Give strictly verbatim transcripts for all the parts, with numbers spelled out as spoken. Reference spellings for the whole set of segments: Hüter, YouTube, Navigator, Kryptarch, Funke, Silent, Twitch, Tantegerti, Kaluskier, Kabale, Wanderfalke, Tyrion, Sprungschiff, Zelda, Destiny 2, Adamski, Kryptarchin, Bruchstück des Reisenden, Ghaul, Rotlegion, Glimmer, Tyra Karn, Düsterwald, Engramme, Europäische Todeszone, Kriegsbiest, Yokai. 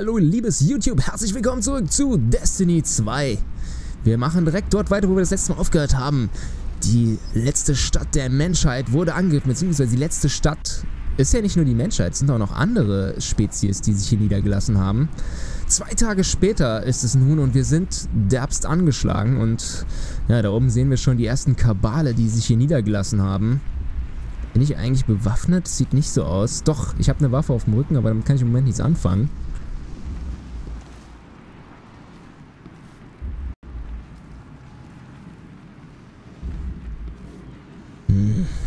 Hallo liebes YouTube, herzlich willkommen zurück zu Destiny zwei. Wir machen direkt dort weiter, wo wir das letzte Mal aufgehört haben. Die letzte Stadt der Menschheit wurde angegriffen, beziehungsweise die letzte Stadt ist ja nicht nur die Menschheit, es sind auch noch andere Spezies, die sich hier niedergelassen haben. Zwei Tage später ist es nun und wir sind derbst angeschlagen und ja, da oben sehen wir schon die ersten Kabale, die sich hier niedergelassen haben. Bin ich eigentlich bewaffnet? Sieht nicht so aus. Doch, ich habe eine Waffe auf dem Rücken, aber damit kann ich im Moment nichts anfangen.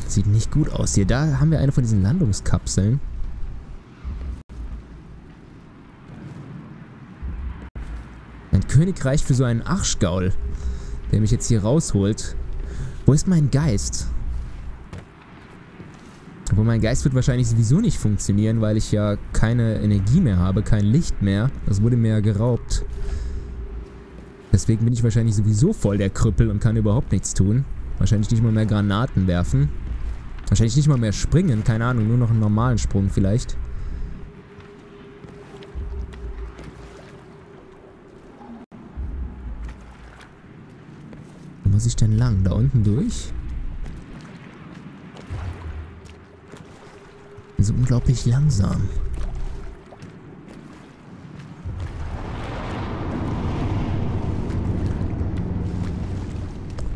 Sieht nicht gut aus hier. Da haben wir eine von diesen Landungskapseln. Ein Königreich für so einen Arschgaul, der mich jetzt hier rausholt. Wo ist mein Geist? Obwohl mein Geist wird wahrscheinlich sowieso nicht funktionieren, weil ich ja keine Energie mehr habe, kein Licht mehr. Das wurde mir ja geraubt. Deswegen bin ich wahrscheinlich sowieso voll der Krüppel und kann überhaupt nichts tun. Wahrscheinlich nicht mal mehr Granaten werfen. Wahrscheinlich nicht mal mehr springen, keine Ahnung, nur noch einen normalen Sprung vielleicht. Wo muss ich denn lang? Da unten durch? Ich bin so unglaublich langsam.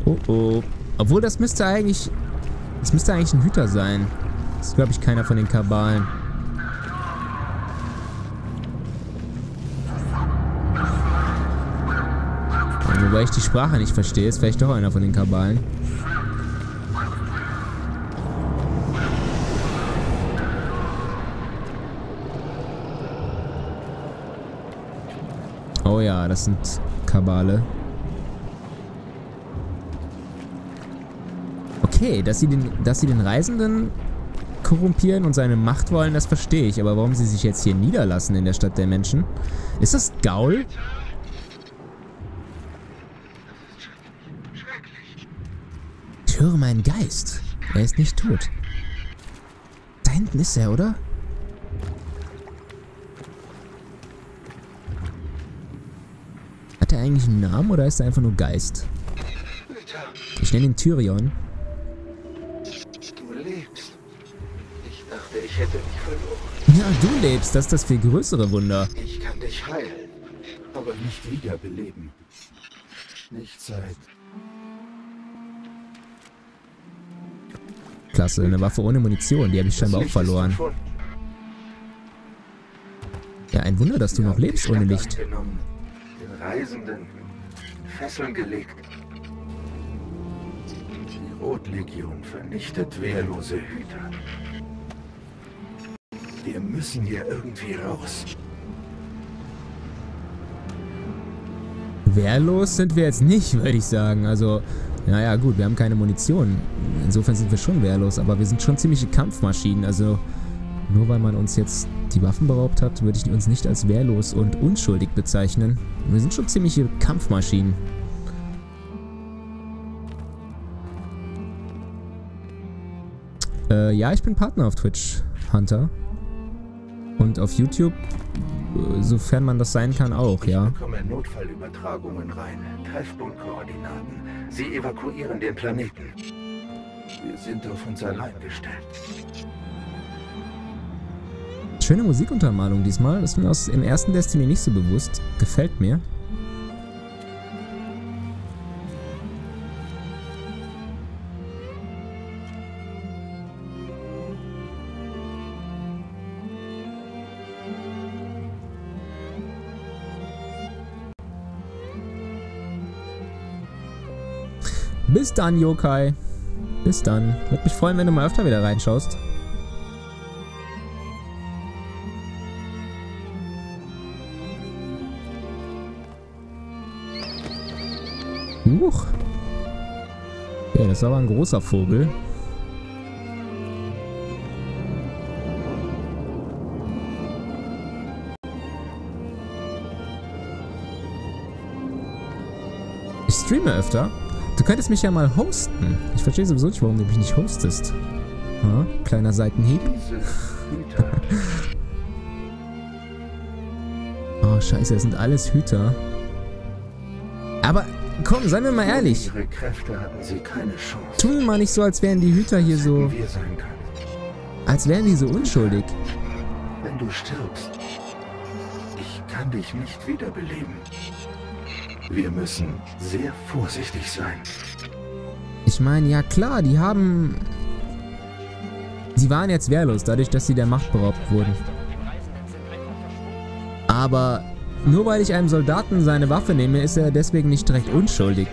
Oh oh. Obwohl, das müsste eigentlich... Das müsste eigentlich ein Hüter sein. Das ist, glaube ich, keiner von den Kabalen. Also, wobei ich die Sprache nicht verstehe, ist vielleicht doch einer von den Kabalen. Oh ja, das sind Kabale. Okay, dass sie den, dass sie den Reisenden korrumpieren und seine Macht wollen, das verstehe ich. Aber warum sie sich jetzt hier niederlassen in der Stadt der Menschen? Ist das Gaul? Ich höre meinen Geist. Er ist nicht tot. Da hinten ist er, oder? Hat er eigentlich einen Namen oder ist er einfach nur Geist? Ich nenne ihn Tyrion. Du lebst. Ich dachte, ich hätte dich verloren. Ja, du lebst. Das ist das viel größere Wunder. Ich kann dich heilen, aber nicht wiederbeleben. Nicht Zeit. Klasse, eine Waffe ohne Munition. Die habe ich scheinbar auch verloren. Ja, ein Wunder, dass du noch lebst ohne Licht. Den Reisenden Fesseln gelegt. Die Rotlegion vernichtet wehrlose Hüter. Wir müssen hier irgendwie raus. Wehrlos sind wir jetzt nicht, würde ich sagen. Also, naja gut, wir haben keine Munition. Insofern sind wir schon wehrlos, aber wir sind schon ziemliche Kampfmaschinen. Also, nur weil man uns jetzt die Waffen beraubt hat, würde ich uns nicht als wehrlos und unschuldig bezeichnen. Wir sind schon ziemliche Kampfmaschinen. Äh, ja, ich bin Partner auf Twitch, Hunter. Und auf YouTube, sofern man das sein kann, auch, ja. Ich bekomme Notfallübertragungen rein, Treffpunktkoordinaten. Sie evakuieren den Planeten. Wir sind auf uns allein gestellt. Schöne Musikuntermalung diesmal, das ist mir aus, im ersten Destiny nicht so bewusst. Gefällt mir. Bis dann, Yokai. Bis dann. Würde mich freuen, wenn du mal öfter wieder reinschaust. Huch. Ja, das ist aber ein großer Vogel. Ich streame öfter. Du könntest mich ja mal hosten. Ich verstehe sowieso nicht, warum du mich nicht hostest. Hm? Kleiner Seitenhieb. Oh, scheiße, das sind alles Hüter. Aber komm, seien wir mal ehrlich. Ihre Kräfte hatten sie keine Chance. Tun wir mal nicht so, als wären die Hüter hier so... Als wären die so unschuldig. Wenn du stirbst, ich kann dich nicht wiederbeleben. Wir müssen sehr vorsichtig sein. Ich meine, ja klar, die haben... Sie waren jetzt wehrlos, dadurch, dass sie der Macht beraubt wurden. Aber nur weil ich einem Soldaten seine Waffe nehme, ist er deswegen nicht direkt unschuldig.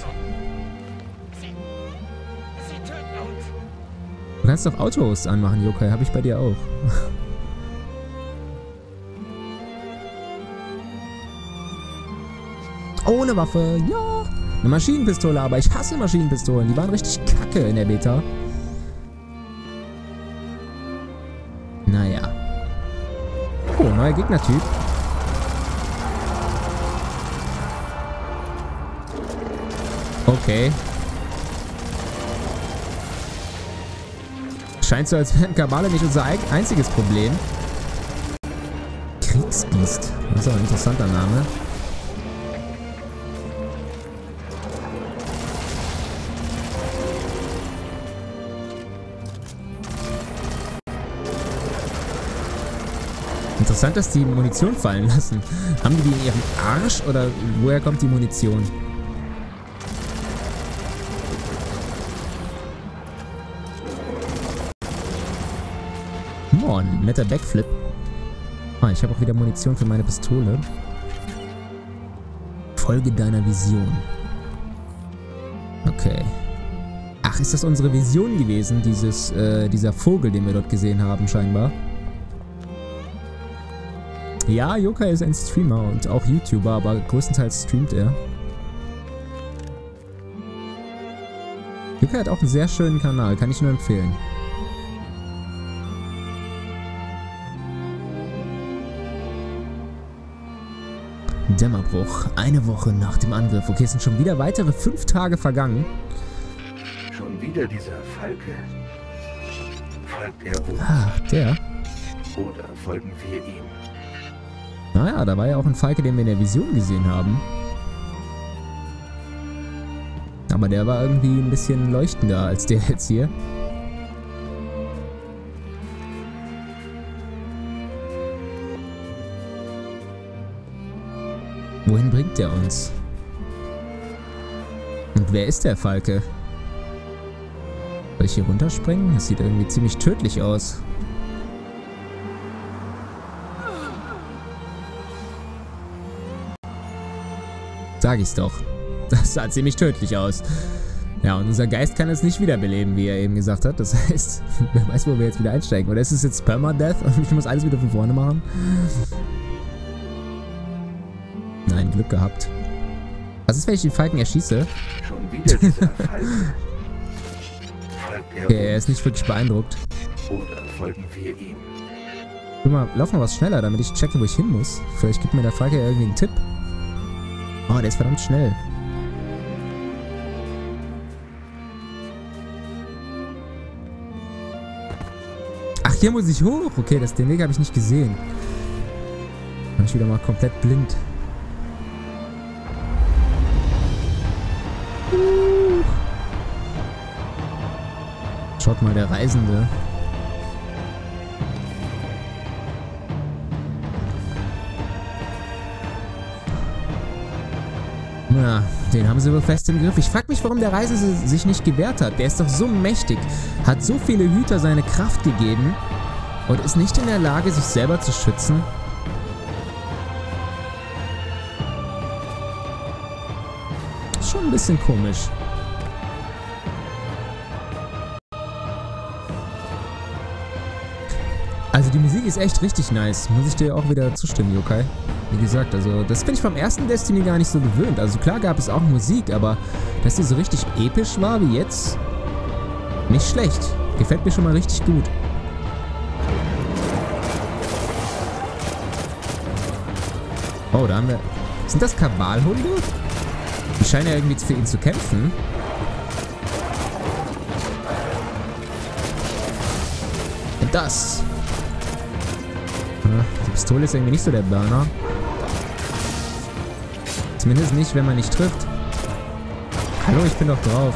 Du kannst doch Autos anmachen, Yokai, habe ich bei dir auch. Ohne Waffe, ja. Eine Maschinenpistole, aber ich hasse Maschinenpistolen. Die waren richtig kacke in der Beta. Naja. Oh, neuer Gegnertyp. Okay. Scheint so, als wären Kabale nicht unser einziges Problem. Kriegsbiest. Das ist auch ein interessanter Name. Interessant, dass die Munition fallen lassen. Haben die die in ihrem Arsch oder woher kommt die Munition? Moin, netter Backflip. Ah, ich habe auch wieder Munition für meine Pistole. Folge deiner Vision. Okay. Ach, ist das unsere Vision gewesen, dieses, äh, dieser Vogel, den wir dort gesehen haben, scheinbar? Ja, Yokai ist ein Streamer und auch YouTuber, aber größtenteils streamt er. Yokai hat auch einen sehr schönen Kanal, kann ich nur empfehlen. Dämmerbruch, eine Woche nach dem Angriff. Okay, es sind schon wieder weitere fünf Tage vergangen. Schon wieder dieser Falke. Folgt er uns? Ah, der. Oder folgen wir ihm? Naja, da war ja auch ein Falke, den wir in der Vision gesehen haben. Aber der war irgendwie ein bisschen leuchtender als der jetzt hier. Wohin bringt der uns? Und wer ist der Falke? Soll ich hier runterspringen? Das sieht irgendwie ziemlich tödlich aus. Sag ich's doch. Das sah ziemlich tödlich aus. Ja, und unser Geist kann es nicht wiederbeleben, wie er eben gesagt hat. Das heißt, wer weiß, wo wir jetzt wieder einsteigen. Oder ist es jetzt Permadeath und ich muss alles wieder von vorne machen? Nein, Glück gehabt. Was ist, wenn ich den Falken erschieße? Schon wieder dieser Falken. Okay, er ist nicht wirklich beeindruckt. Oder folgen wir ihm? Guck mal, lauf mal was schneller, damit ich checke, wo ich hin muss. Vielleicht gibt mir der Falke ja irgendwie einen Tipp. Oh, der ist verdammt schnell. Ach, hier muss ich hoch. Okay, das, den Weg habe ich nicht gesehen. War ich wieder mal komplett blind. Uh. Schaut mal, der Reisende. Na, den haben sie wohl fest im Griff. Ich frag mich, warum der Reisende sich nicht gewehrt hat. Der ist doch so mächtig, hat so viele Hüter seine Kraft gegeben und ist nicht in der Lage, sich selber zu schützen. Schon ein bisschen komisch. Also die Musik ist echt richtig nice. Muss ich dir auch wieder zustimmen, Yokai. Wie gesagt, also das bin ich vom ersten Destiny gar nicht so gewöhnt. Also klar gab es auch Musik, aber dass die so richtig episch war wie jetzt, nicht schlecht. Gefällt mir schon mal richtig gut. Oh, da haben wir... Sind das Kabalhunde? Die scheinen ja irgendwie für ihn zu kämpfen. Und das... Die Pistole ist irgendwie nicht so der Burner. Zumindest nicht, wenn man nicht trifft. Hallo, ich bin doch drauf.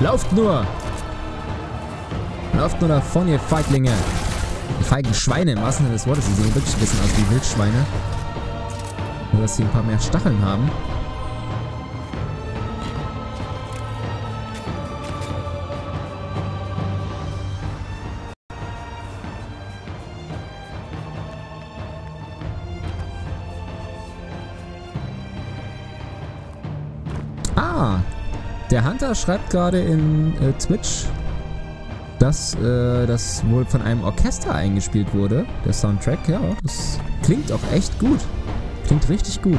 Lauft nur! Lauft nur davon, ihr Feiglinge! Die feigen Schweine im wahrsten Sinne des Wortes, die sehen wirklich ein bisschen aus wie Wildschweine. Nur, dass sie ein paar mehr Stacheln haben. Ah! Der Hunter schreibt gerade in äh, Twitch, dass äh, das wohl von einem Orchester eingespielt wurde, der Soundtrack. Ja, das klingt auch echt gut. Klingt richtig gut.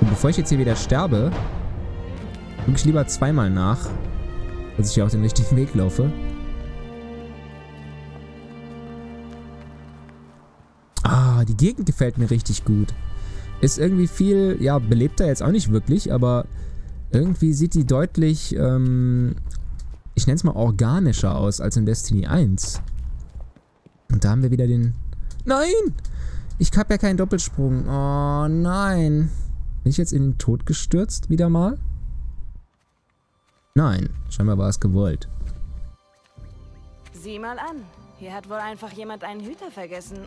Und bevor ich jetzt hier wieder sterbe, gucke ich lieber zweimal nach, dass ich hier auf den richtigen Weg laufe. Ah, die Gegend gefällt mir richtig gut. Ist irgendwie viel, ja, belebter jetzt auch nicht wirklich, aber... Irgendwie sieht die deutlich, ähm, ich nenne es mal organischer aus als in Destiny eins. Und da haben wir wieder den... Nein! Ich habe ja keinen Doppelsprung. Oh nein. Bin ich jetzt in den Tod gestürzt wieder mal? Nein, scheinbar war es gewollt. Sieh mal an. Hier hat wohl einfach jemand einen Hüter vergessen.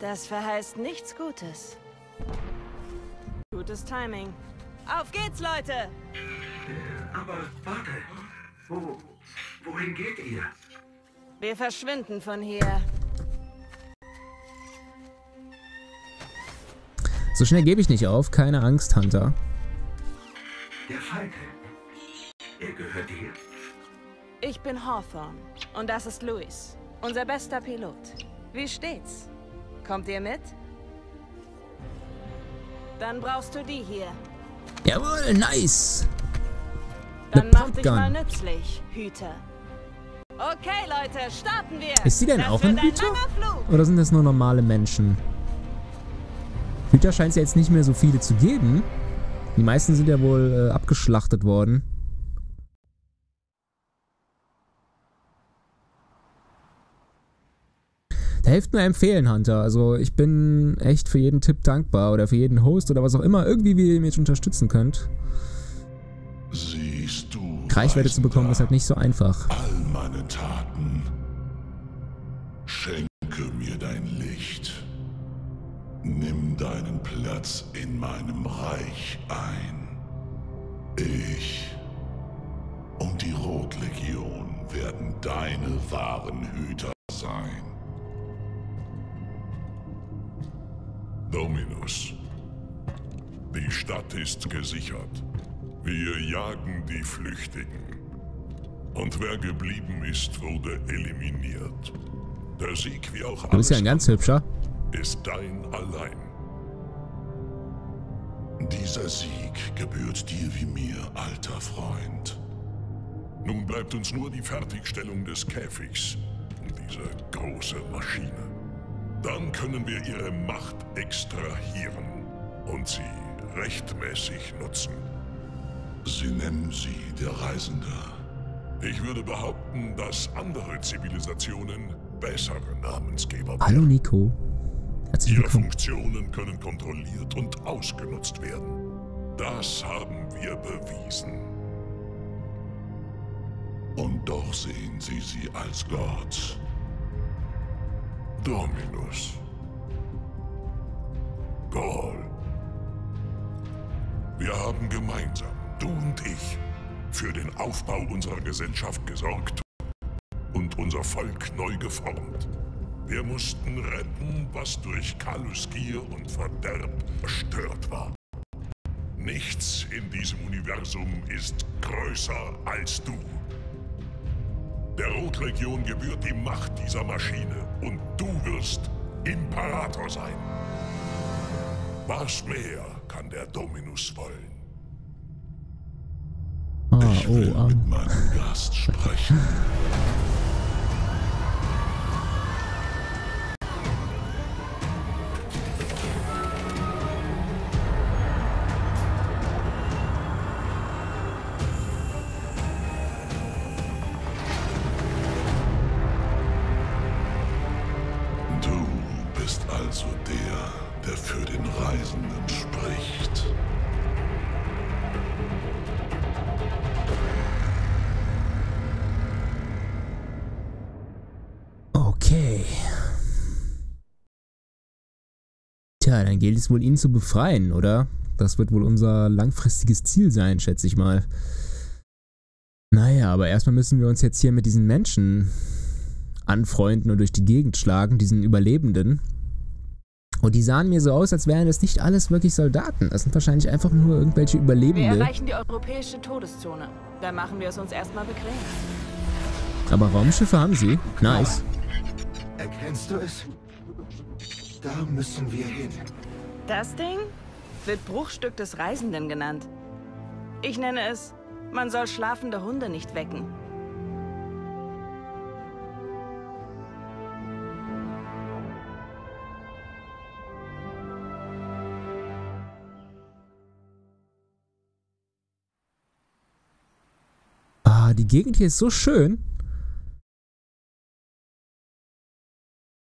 Das verheißt nichts Gutes. Gutes Timing. Auf geht's, Leute! Aber warte, wo, wohin geht ihr? Wir verschwinden von hier. So schnell gebe ich nicht auf, keine Angst, Hunter. Der Falke, er gehört dir. Ich bin Hawthorne und das ist Louis, unser bester Pilot. Wie steht's? Kommt ihr mit? Dann brauchst du die hier. Jawohl, nice! Dann mach dich mal nützlich, Hüter. Okay, Leute, starten wir! Ist sie denn auch ein Hüter? Oder sind das nur normale Menschen? Hüter scheint es ja jetzt nicht mehr so viele zu geben. Die meisten sind ja wohl äh, abgeschlachtet worden. Da hilft mir empfehlen, Hunter. Also ich bin echt für jeden Tipp dankbar oder für jeden Host oder was auch immer, irgendwie wie ihr mich unterstützen könnt. Siehst du, Reichweite zu bekommen ist halt nicht so einfach. All meine Taten, schenke mir dein Licht. Nimm deinen Platz in meinem Reich ein. Ich und die Rotlegion werden deine wahren Hüter sein. Dominus, die Stadt ist gesichert. Wir jagen die Flüchtigen. Und wer geblieben ist, wurde eliminiert. Der Sieg, wie auch alles. Du bist ja ein ganz hübscher. Ist dein allein. Dieser Sieg gebührt dir wie mir, alter Freund. Nun bleibt uns nur die Fertigstellung des Käfigs und dieser große Maschine. Dann können wir ihre Macht extrahieren und sie rechtmäßig nutzen. Sie nennen sie der Reisende. Ich würde behaupten, dass andere Zivilisationen bessere Namensgeber wären. Hallo Nico. Ihre Funktionen können kontrolliert und ausgenutzt werden. Das haben wir bewiesen. Und doch sehen sie sie als Gott. Dominus. Gaul. Wir haben gemeinsam, du und ich, für den Aufbau unserer Gesellschaft gesorgt und unser Volk neu geformt. Wir mussten retten, was durch Kaluskier und Verderb zerstört war. Nichts in diesem Universum ist größer als du. Der Rotlegion gebührt die Macht dieser Maschine und du wirst Imperator sein. Was mehr kann der Dominus wollen? Ich will oh, ah. mit meinem Gast sprechen. Ja, dann gilt es wohl, ihn zu befreien, oder? Das wird wohl unser langfristiges Ziel sein, schätze ich mal. Naja, aber erstmal müssen wir uns jetzt hier mit diesen Menschen anfreunden und durch die Gegend schlagen, diesen Überlebenden. Und die sahen mir so aus, als wären das nicht alles wirklich Soldaten. Das sind wahrscheinlich einfach nur irgendwelche Überlebende. Wir erreichen die europäische Todeszone. Da machen wir es uns erstmal bequem. Aber Raumschiffe haben sie. Nice. Erkennst du es? Da müssen wir hin. Das Ding wird Bruchstück des Reisenden genannt. Ich nenne es, man soll schlafende Hunde nicht wecken. Ah, die Gegend hier ist so schön.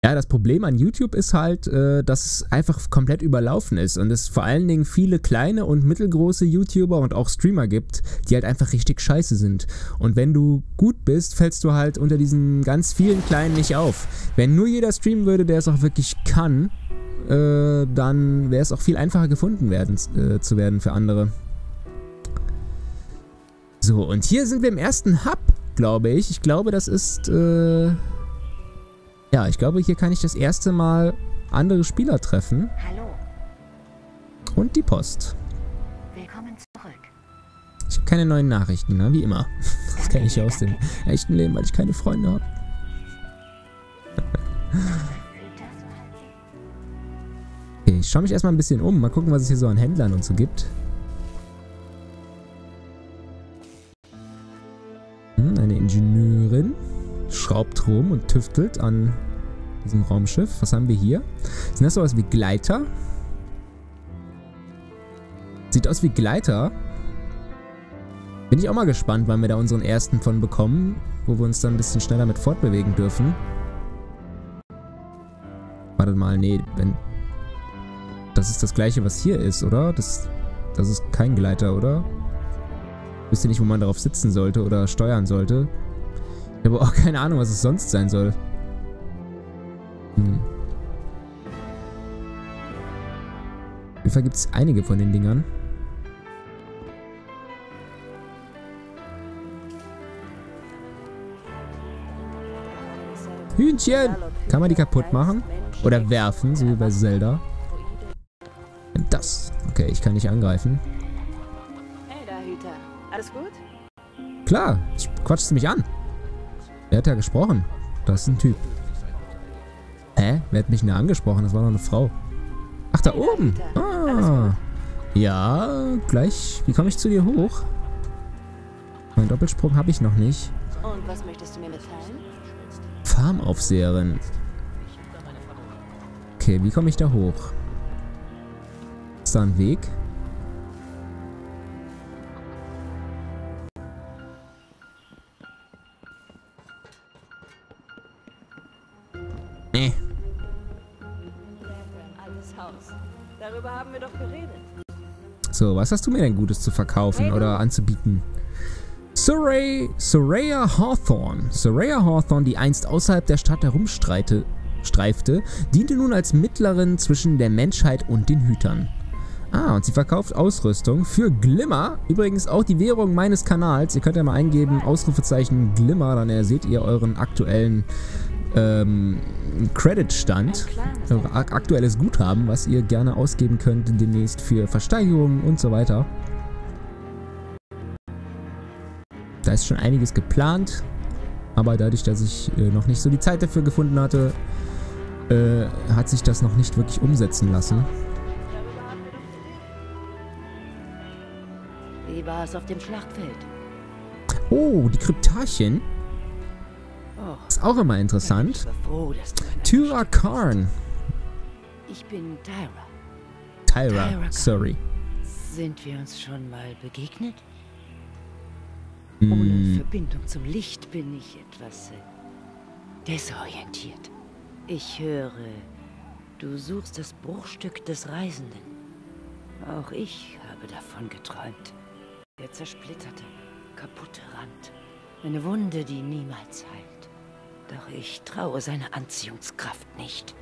Ja, das Problem an YouTube ist halt, dass es einfach komplett überlaufen ist und es vor allen Dingen viele kleine und mittelgroße YouTuber und auch Streamer gibt, die halt einfach richtig scheiße sind. Und wenn du gut bist, fällst du halt unter diesen ganz vielen Kleinen nicht auf. Wenn nur jeder streamen würde, der es auch wirklich kann, äh, dann wäre es auch viel einfacher gefunden werden, äh, zu werden für andere. So, und hier sind wir im ersten Hub, glaube ich. Ich glaube, das ist... Äh Ja, ich glaube, hier kann ich das erste Mal andere Spieler treffen. Hallo. Und die Post. Willkommen zurück. Ich habe keine neuen Nachrichten, ne? Wie immer. Das kenne ich ja aus dem echten Leben, weil ich keine Freunde habe. Okay, ich schaue mich erstmal ein bisschen um. Mal gucken, was es hier so an Händlern und so gibt. Hm, eine Ingenieurin. Schraubt rum und tüftelt an diesem Raumschiff. Was haben wir hier? Sind das sowas wie Gleiter? Sieht aus wie Gleiter. Bin ich auch mal gespannt, wann wir da unseren ersten von bekommen, wo wir uns dann ein bisschen schneller mit fortbewegen dürfen. Wartet mal, nee, wenn... Das ist das gleiche, was hier ist, oder? Das, das ist kein Gleiter, oder? Ich wüsste nicht, wo man darauf sitzen sollte oder steuern sollte. Ich habe auch keine Ahnung, was es sonst sein soll. Hm. Auf jeden Fall gibt es einige von den Dingern. Hühnchen! Kann man die kaputt machen? Oder werfen, so wie bei Zelda. Und das. Okay, ich kann nicht angreifen. Hey da, Hüter. Alles gut? Klar, quatschst du mich an. Wer hat ja gesprochen? Das ist ein Typ. Hä? Wer hat mich denn angesprochen? Das war doch eine Frau. Ach, da oben! Ah! Ja, gleich. Wie komme ich zu dir hoch? Mein Doppelsprung habe ich noch nicht. Und was möchtest du mir mitteilen? Farmaufseherin. Okay, wie komme ich da hoch? Ist da ein Weg? Nee. Darüber haben wir doch geredet. So, was hast du mir denn Gutes zu verkaufen oder anzubieten? Suraya, Suraya Hawthorne. Suraya Hawthorne, die einst außerhalb der Stadt herumstreifte, diente nun als Mittlerin zwischen der Menschheit und den Hütern. Ah, und sie verkauft Ausrüstung für Glimmer. Übrigens auch die Währung meines Kanals. Ihr könnt ja mal eingeben, Ausrufezeichen Glimmer, dann seht ihr euren aktuellen... Ähm, Credit-Stand, aktuelles Guthaben, was ihr gerne ausgeben könnt demnächst für Versteigerungen und so weiter. Da ist schon einiges geplant, aber dadurch, dass ich äh, noch nicht so die Zeit dafür gefunden hatte, äh, hat sich das noch nicht wirklich umsetzen lassen. Wie war es auf dem Schlachtfeld? Oh, die Kryptarchin. Ist auch immer interessant. Tyra Karn. Ich bin Tyra. Tyra, Tyra sorry. Sind wir uns schon mal begegnet? Mm. Ohne Verbindung zum Licht bin ich etwas äh, desorientiert. Ich höre, du suchst das Bruchstück des Reisenden. Auch ich habe davon geträumt. Der zersplitterte, kaputte Rand. Eine Wunde, die niemals heilt. Doch ich traue seiner Anziehungskraft nicht.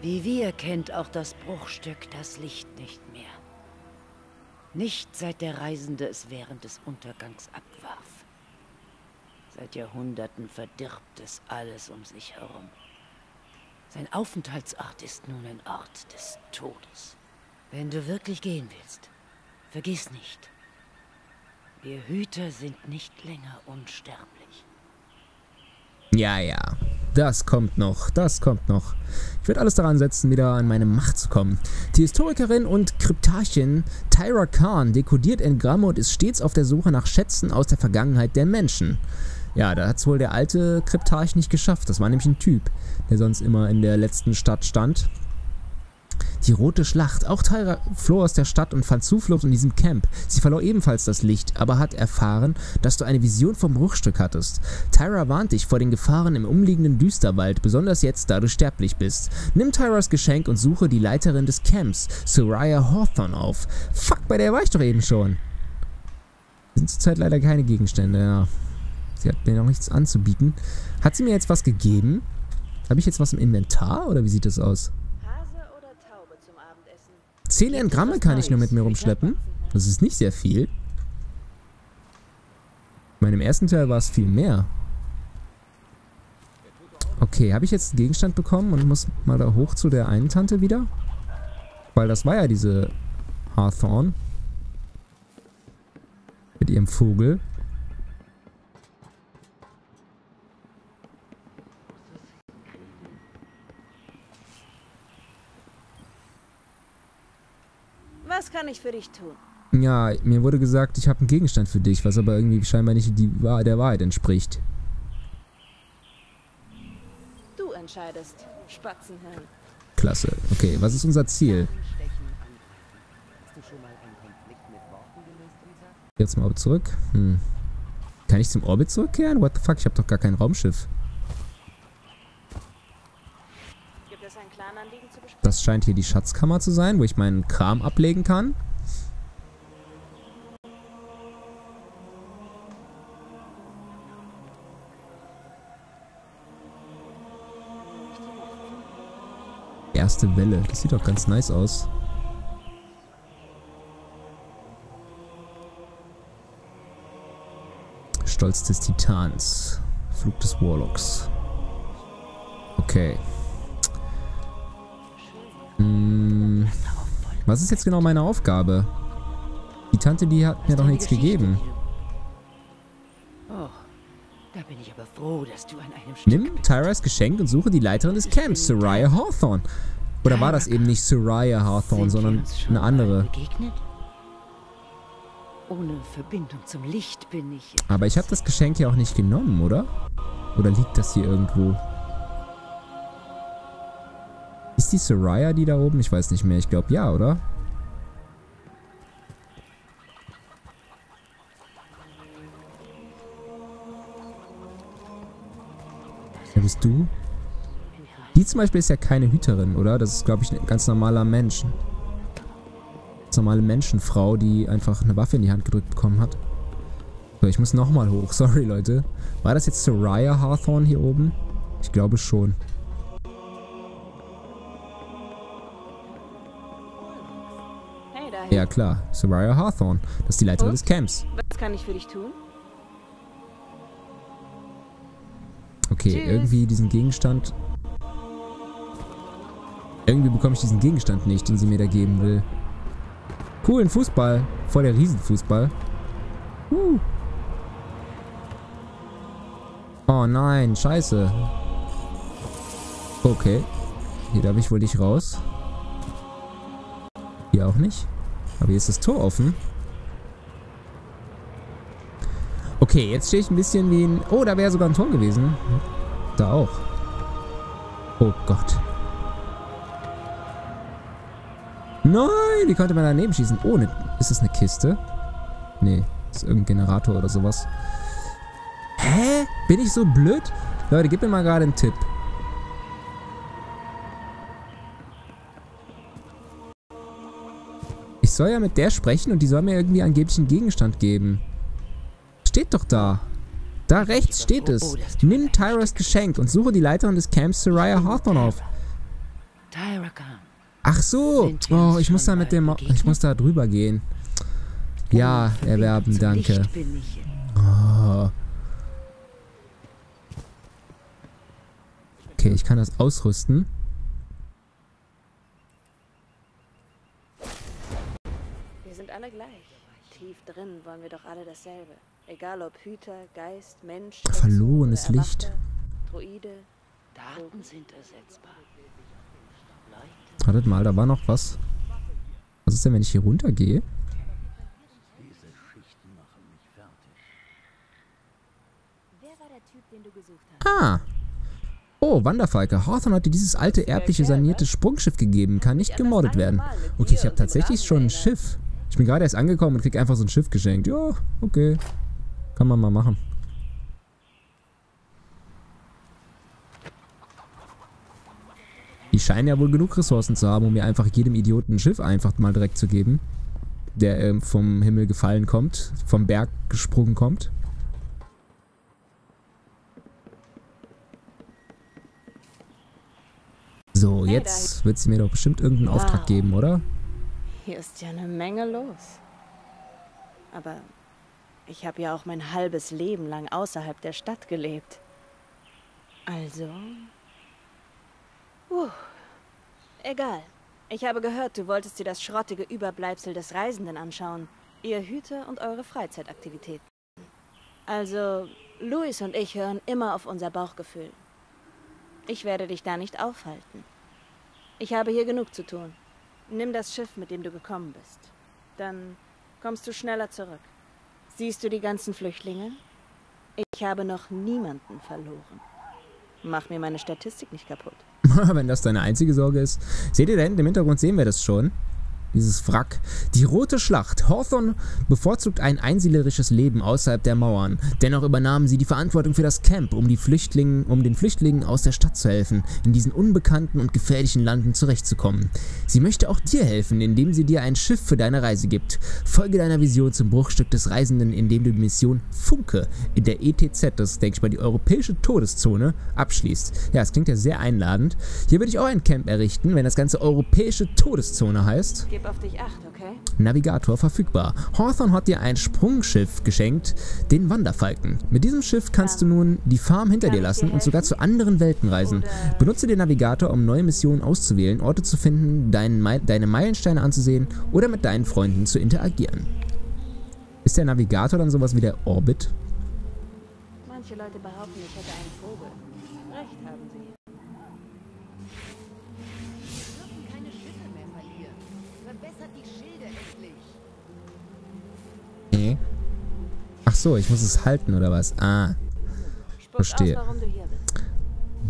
Wie wir kennt auch das Bruchstück das Licht nicht mehr. Nicht seit der Reisende es während des Untergangs abwarf. Seit Jahrhunderten verdirbt es alles um sich herum. Sein Aufenthaltsort ist nun ein Ort des Todes. Wenn du wirklich gehen willst, vergiss nicht. Wir Hüter sind nicht länger unsterblich. Ja, ja. Das kommt noch, das kommt noch. Ich werde alles daran setzen, wieder an meine Macht zu kommen. Die Historikerin und Kryptarchin Tyra Karn dekodiert Engramme und ist stets auf der Suche nach Schätzen aus der Vergangenheit der Menschen. Ja, da hat es wohl der alte Kryptarch nicht geschafft. Das war nämlich ein Typ, der sonst immer in der letzten Stadt stand. Die Rote Schlacht. Auch Tyra floh aus der Stadt und fand Zuflucht in diesem Camp. Sie verlor ebenfalls das Licht, aber hat erfahren, dass du eine Vision vom Bruchstück hattest. Tyra warnt dich vor den Gefahren im umliegenden Düsterwald, besonders jetzt, da du sterblich bist. Nimm Tyras Geschenk und suche die Leiterin des Camps, Suraya Hawthorne, auf. Fuck, bei der war ich doch eben schon. Sind zurzeit leider keine Gegenstände, ja. Sie hat mir noch nichts anzubieten. Hat sie mir jetzt was gegeben? Habe ich jetzt was im Inventar oder wie sieht das aus? zehn Engramme kann ich nur mit mir rumschleppen. Das ist nicht sehr viel. In meinem ersten Teil war es viel mehr. Okay, habe ich jetzt einen Gegenstand bekommen und muss mal da hoch zu der einen Tante wieder? Weil das war ja diese Hawthorne. Mit ihrem Vogel. Was kann ich für dich tun? Ja, mir wurde gesagt, ich habe einen Gegenstand für dich, was aber irgendwie scheinbar nicht die, der Wahrheit entspricht. Du entscheidest, Spatzenhirn. Klasse. Okay, was ist unser Ziel? Jetzt mal zurück. Hm. Kann ich zum Orbit zurückkehren? What the fuck, ich habe doch gar kein Raumschiff. Das scheint hier die Schatzkammer zu sein, wo ich meinen Kram ablegen kann. Erste Welle. Das sieht doch ganz nice aus. Stolz des Titans. Flug des Warlocks. Okay. Was ist jetzt genau meine Aufgabe? Die Tante, die hat mir doch nichts gegeben. Nimm Tyras Geschenk und suche die Leiterin des Camps, Suraya Hawthorne. Oder war das eben nicht Suraya Hawthorne, sondern eine andere? Aber ich habe das Geschenk ja auch nicht genommen, oder? Oder liegt das hier irgendwo? Ist die Suraya die da oben? Ich weiß nicht mehr. Ich glaube ja, oder? Wer bist du? Die zum Beispiel ist ja keine Hüterin, oder? Das ist, glaube ich, ein ganz normaler Mensch. Ganz normale Menschenfrau, die einfach eine Waffe in die Hand gedrückt bekommen hat. So, ich muss nochmal hoch. Sorry, Leute. War das jetzt Suraya Hawthorne hier oben? Ich glaube schon. Ja klar, Suraya Hawthorne. Das ist die Leiterin des Camps. Was kann ich für dich tun? Okay, Tschüss. Irgendwie diesen Gegenstand... Irgendwie bekomme ich diesen Gegenstand nicht, den sie mir da geben will. Cool, ein Fußball. Voll der Riesenfußball. Uh. Oh nein, scheiße. Okay. Hier darf ich wohl nicht raus. Hier auch nicht. Aber hier ist das Tor offen. Okay, jetzt stehe ich ein bisschen wie ein... Oh, da wäre sogar ein Tor gewesen. Da auch. Oh Gott. Nein, wie konnte man daneben schießen? Oh, ne, ist das eine Kiste? Nee, ist irgendein Generator oder sowas. Hä? Bin ich so blöd? Leute, gebt mir mal gerade einen Tipp. Ich soll ja mit der sprechen und die soll mir irgendwie angeblich einen Gegenstand geben. Steht doch da. Da rechts steht es. Nimm Tyras Geschenk und suche die Leiterin des Camps Suraya Hawthorne auf. Tyra Karn. Ach so. Oh, ich muss da mit dem... Ich muss da drüber gehen. Ja, erwerben, danke. Oh. Okay, ich kann das ausrüsten. Wir sind alle gleich. Tief drin wollen wir doch alle dasselbe. Egal ob Hüter, Geist, Mensch... Ach, verlorenes Licht. Droide, Daten sind ersetzbar. Wartet mal, da war noch was. Was ist denn, wenn ich hier runtergehe? Ah! Oh, Wanderfalke. Hawthorne hatte dieses alte, erbliche, sanierte Sprungschiff gegeben. Kann nicht gemordet werden. Okay, ich habe tatsächlich schon ein Schiff. Ich bin gerade erst angekommen und krieg einfach so ein Schiff geschenkt. Ja, okay. Kann man mal machen. Die scheinen ja wohl genug Ressourcen zu haben, um mir einfach jedem Idioten ein Schiff einfach mal direkt zu geben. Der ähm, vom Himmel gefallen kommt, vom Berg gesprungen kommt. So, jetzt wird sie mir doch bestimmt irgendeinen wow. Auftrag geben, oder? Hier ist ja eine Menge los. Aber ich habe ja auch mein halbes Leben lang außerhalb der Stadt gelebt. Also... Uh, egal. Ich habe gehört, du wolltest dir das schrottige Überbleibsel des Reisenden anschauen. Ihr Hüter und eure Freizeitaktivitäten. Also, Luis und ich hören immer auf unser Bauchgefühl. Ich werde dich da nicht aufhalten. Ich habe hier genug zu tun. Nimm das Schiff, mit dem du gekommen bist. Dann kommst du schneller zurück. Siehst du die ganzen Flüchtlinge? Ich habe noch niemanden verloren. Mach mir meine Statistik nicht kaputt. Wenn das deine einzige Sorge ist. Seht ihr da hinten im Hintergrund, sehen wir das schon. Dieses Wrack. Die Rote Schlacht. Hawthorne bevorzugt ein einsiedlerisches Leben außerhalb der Mauern. Dennoch übernahmen sie die Verantwortung für das Camp, um, die Flüchtlingen, um den Flüchtlingen aus der Stadt zu helfen, in diesen unbekannten und gefährlichen Landen zurechtzukommen. Sie möchte auch dir helfen, indem sie dir ein Schiff für deine Reise gibt. Folge deiner Vision zum Bruchstück des Reisenden, indem du die Mission Funke in der E T Z, das denke ich mal die Europäische Todeszone, abschließt. Ja, das klingt ja sehr einladend. Hier würde ich auch ein Camp errichten, wenn das Ganze Europäische Todeszone heißt. Auf dich acht, okay? Navigator verfügbar. Hawthorne hat dir ein Sprungschiff geschenkt, den Wanderfalken. Mit diesem Schiff kannst ja. du nun die Farm hinter Kann dir lassen dir und sogar zu anderen Welten reisen. Oder benutze den Navigator, um neue Missionen auszuwählen, Orte zu finden, deine, deine Meilensteine anzusehen oder mit deinen Freunden zu interagieren. Ist der Navigator dann sowas wie der Orbit? Manche Leute behaupten, ich hätte einen Vogel. Recht haben sie. Nee. Ach so, ich muss es halten, oder was? Ah. Verstehe.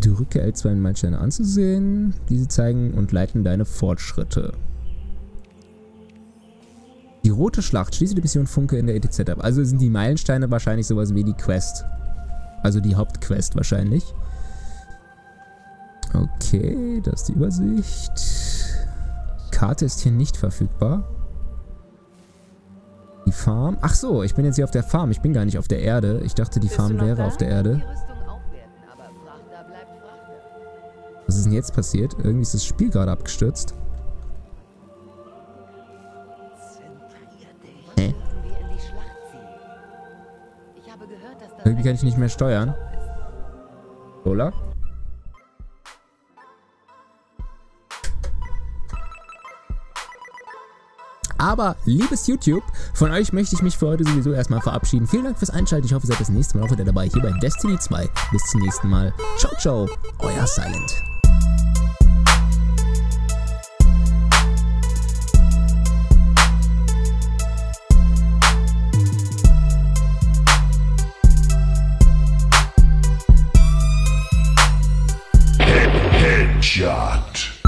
Drücke L zwei in Meilensteine anzusehen. Diese zeigen und leiten deine Fortschritte. Die Rote Schlacht. Schließe die Mission Funke in der E T Z ab. Also sind die Meilensteine wahrscheinlich sowas wie die Quest. Also die Hauptquest wahrscheinlich. Okay, da ist die Übersicht. Karte ist hier nicht verfügbar. Die Farm? Ach so, ich bin jetzt hier auf der Farm. Ich bin gar nicht auf der Erde. Ich dachte, die Farm wäre auf der Erde. Was ist denn jetzt passiert? Irgendwie ist das Spiel gerade abgestürzt. Hä? Irgendwie kann ich nicht mehr steuern. Lola? Aber, liebes YouTube, von euch möchte ich mich für heute sowieso erstmal verabschieden. Vielen Dank fürs Einschalten. Ich hoffe, ihr seid das nächste Mal auch wieder dabei, hier bei Destiny zwei. Bis zum nächsten Mal. Ciao, ciao. Euer Silent. gesichert.